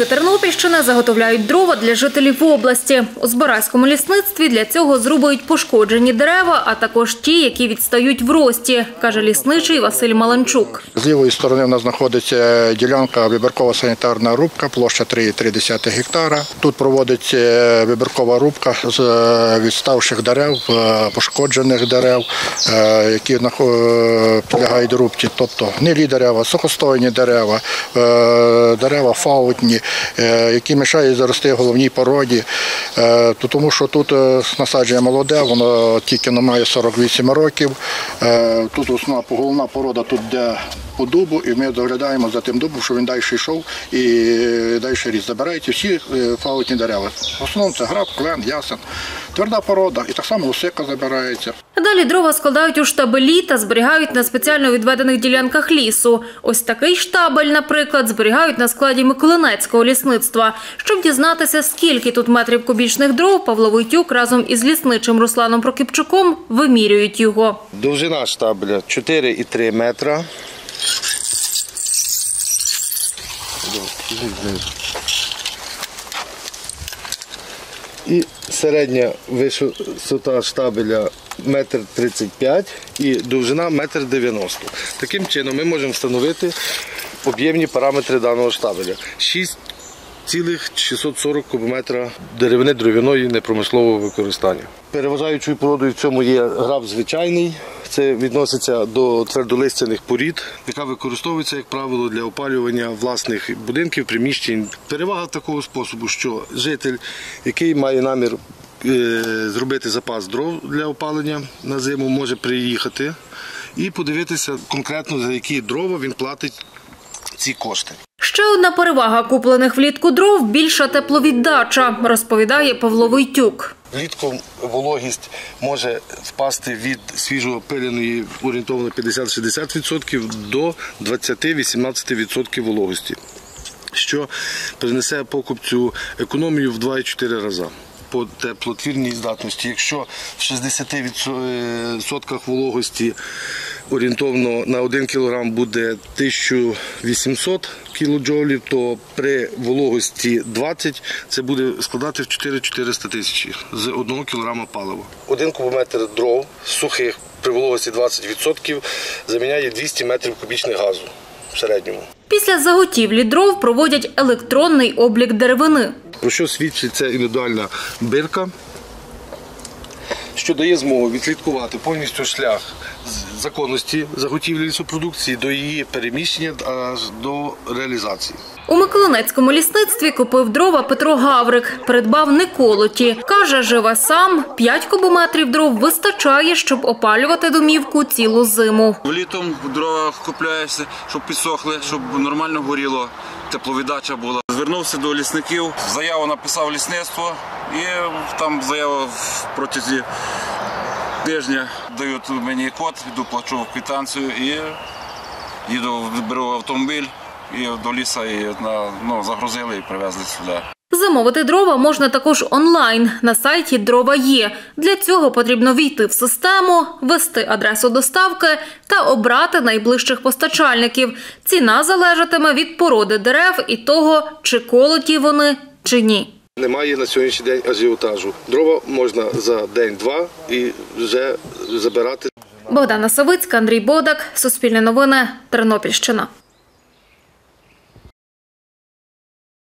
лісники Тернопільщини заготовляють дрова для жителів області. У Збаразькому лісництві для цього зрубують пошкоджені дерева, а також ті, які відстають в рості, каже лісничий Василь Маланчук. З лівої сторони в нас знаходиться ділянка вибіркова санітарна рубка, площа 3,3 гектара. Тут проводиться вибіркова рубка з відставших дерев, пошкоджених дерев, які підлягають рубці, тобто гнилі дерева, сухостойні дерева, дерева фаутні, які мішають зарости головній породі, тому що тут насадження молоде, воно тільки має 48 років, тут основна головна порода, тут де по дубу, і ми доглядаємо за тим дубом, щоб він далі йшов і далі ріс. Забирають всі фаутні дерева. В основному це граб, клен, ясен, тверда порода, і так само осика забирається. Далі дрова складають у штабелі та зберігають на спеціально відведених ділянках лісу. Ось такий штабель, наприклад, зберігають на складі Миколинецького лісництва. Щоб дізнатися, скільки тут метрів кубічних дров, Павло Войтюк разом із лісничим Русланом Прокипчуком вимірюють його. Довжина штабеля 4,3 метра. І середня висота штабеля 1,35 м і довжина 1,90 м. Таким чином ми можемо встановити об'ємні параметри даного штабеля. 6,640 кубометра деревини дров'яної непромислового використання. Переважаючою породою в цьому є граб звичайний. Це відноситься до твердолистяних порід, яка використовується, як правило, для опалювання власних будинків, приміщень. Перевага такого способу, що житель, який має намір зробити запас дров для опалення на зиму, може приїхати і подивитися конкретно, за які дрова він платить ці кошти. Ще одна перевага куплених влітку дров – більша тепловіддача, розповідає Павло Войтюк. Влітку вологість може впасти від свіжо пиленої орієнтовно 50-60% до 20-18% вологості, що принесе покупцю економію в 2,4 рази по теплотвірній здатності. Якщо в 60% вологості орієнтовно на 1 кг буде 1800 кілоджоулів, то при вологості 20 це буде складати в 4 400 000 з 1 кг палива. 1 кубометр дров сухих при вологості 20% заміняє 200 метрів кубічних газу в середньому. Після заготівлі дров проводять електронний облік деревини. Про що свідчить ця індивідуальна бирка, що дає змогу відслідкувати повністю шлях законності заготівлі лісопродукції до її переміщення до реалізації. У Миколинецькому лісництві купив дрова Петро Гаврик. Придбав не колоті. Каже, живе сам. 5 кубометрів дров вистачає, щоб опалювати домівку цілу зиму. Літом дрова купляєшся, щоб підсохли, щоб нормально горіло, тепловіддача була. Звернувся до лісників, заяву написав лісництво, і там заява протягом тижня дають мені код, йду, плачу квитанцію і їду, беру автомобіль і до лісу і загрузили і привезли сюди. Замовити дрова можна також онлайн на сайті «Дрова є». Для цього потрібно ввійти в систему, ввести адресу доставки та обрати найближчих постачальників. Ціна залежатиме від породи дерев і того, чи колоті вони, чи ні. Немає на сьогоднішній день ажіотажу. Дрова можна за день-два і вже забирати. Богдана Савицька, Андрій Бодак, Суспільне новини, Тернопільщина.